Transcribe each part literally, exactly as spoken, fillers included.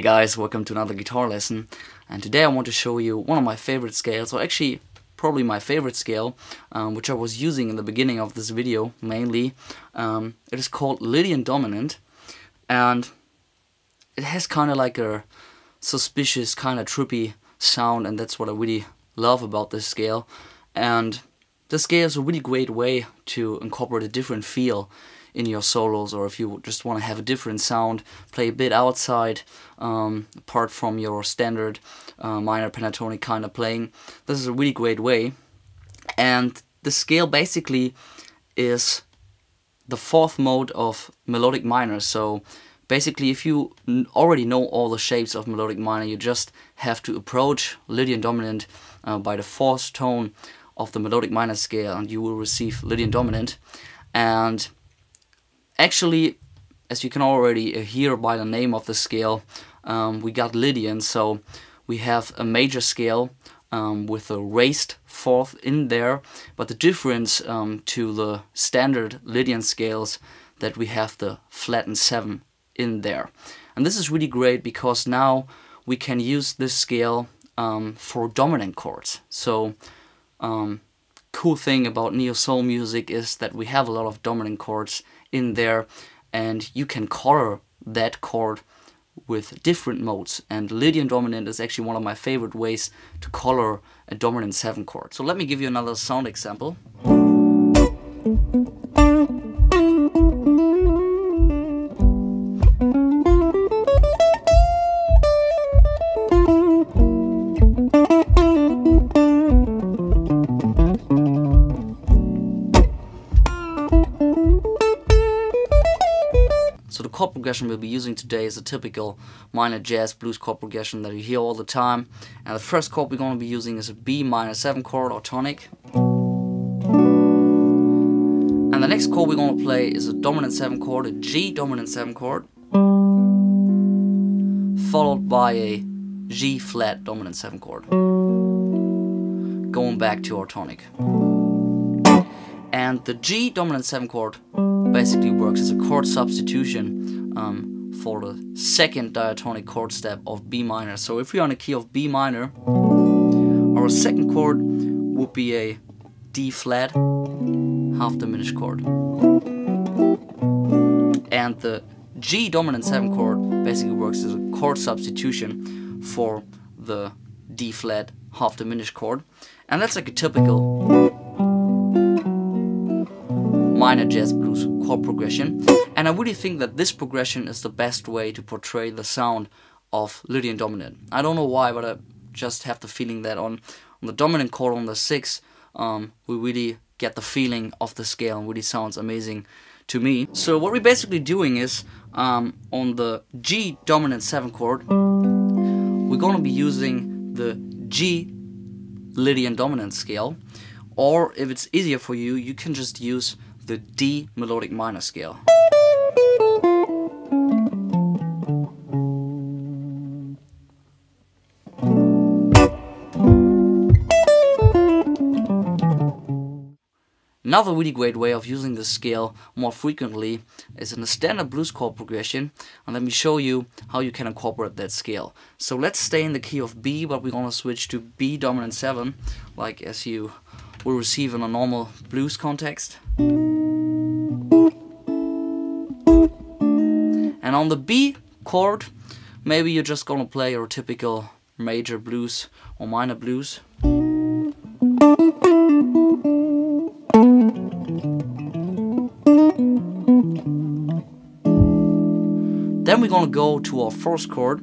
Hey guys, welcome to another guitar lesson, and today I want to show you one of my favorite scales, or actually probably my favorite scale, um, which I was using in the beginning of this video mainly. Um, it is called Lydian Dominant, and it has kind of like a suspicious, kind of trippy sound, and that's what I really love about this scale. And this scale is a really great way to incorporate a different feel in your solos, or if you just want to have a different sound, play a bit outside, um, apart from your standard uh, minor pentatonic kind of playing. This is a really great way, and the scale basically is the fourth mode of melodic minor. So basically, if you already know all the shapes of melodic minor, you just have to approach Lydian Dominant uh, by the fourth tone of the melodic minor scale, and you will receive Lydian Dominant. And actually, as you can already hear by the name of the scale, um, we got Lydian, so we have a major scale um, with a raised fourth in there, but the difference um, to the standard Lydian scales that we have the flattened seven in there. And this is really great because now we can use this scale um, for dominant chords. So um, cool thing about neo soul music is that we have a lot of dominant chords in there, and you can color that chord with different modes, and Lydian Dominant is actually one of my favorite ways to color a dominant seven chord. So let me give you another sound example. So the chord progression we'll be using today is a typical minor jazz blues chord progression that you hear all the time. And the first chord we're going to be using is a B minor seven chord or tonic. And the next chord we're going to play is a dominant seven chord, a G dominant seven chord, followed by a G flat dominant seven chord, going back to our tonic. And the G dominant seven chord basically works as a chord substitution um, for the second diatonic chord step of B minor. So if we're on a key of B minor, our second chord would be a D flat half diminished chord. And the G dominant seven chord basically works as a chord substitution for the D flat half diminished chord. And that's like a typical minor jazz blues chord progression, and I really think that this progression is the best way to portray the sound of Lydian Dominant. I don't know why, but I just have the feeling that on, on the dominant chord on the sixth, um, we really get the feeling of the scale and really sounds amazing to me. So what we're basically doing is, um, on the G dominant seven chord, we're going to be using the G Lydian Dominant scale, or if it's easier for you, you can just use the D melodic minor scale. Another really great way of using this scale more frequently is in the standard blues chord progression, and let me show you how you can incorporate that scale. So let's stay in the key of B, but we're gonna switch to B dominant seven, like as you will receive in a normal blues context. And on the B chord, maybe you're just gonna play your typical major blues or minor blues. Then we're gonna go to our first chord,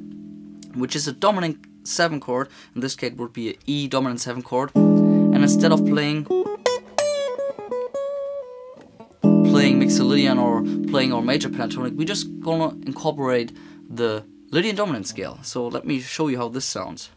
which is a dominant seven chord. In this case, it would be an E dominant seven chord. And instead of playing playing Mixolydian or playing our major pentatonic, we're just gonna incorporate the Lydian Dominant scale. So let me show you how this sounds.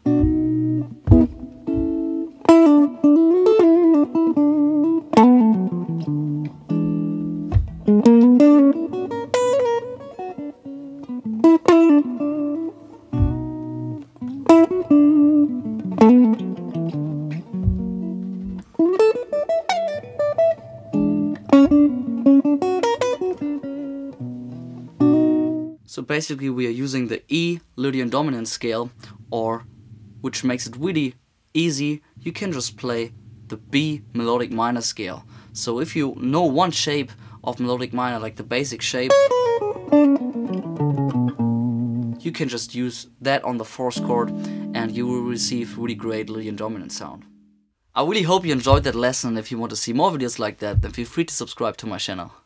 basically we are using the E Lydian dominant scale, or which makes it really easy, you can just play the B melodic minor scale. So if you know one shape of melodic minor, like the basic shape, you can just use that on the fourth chord and you will receive really great Lydian dominant sound. I really hope you enjoyed that lesson. If you want to see more videos like that, then feel free to subscribe to my channel.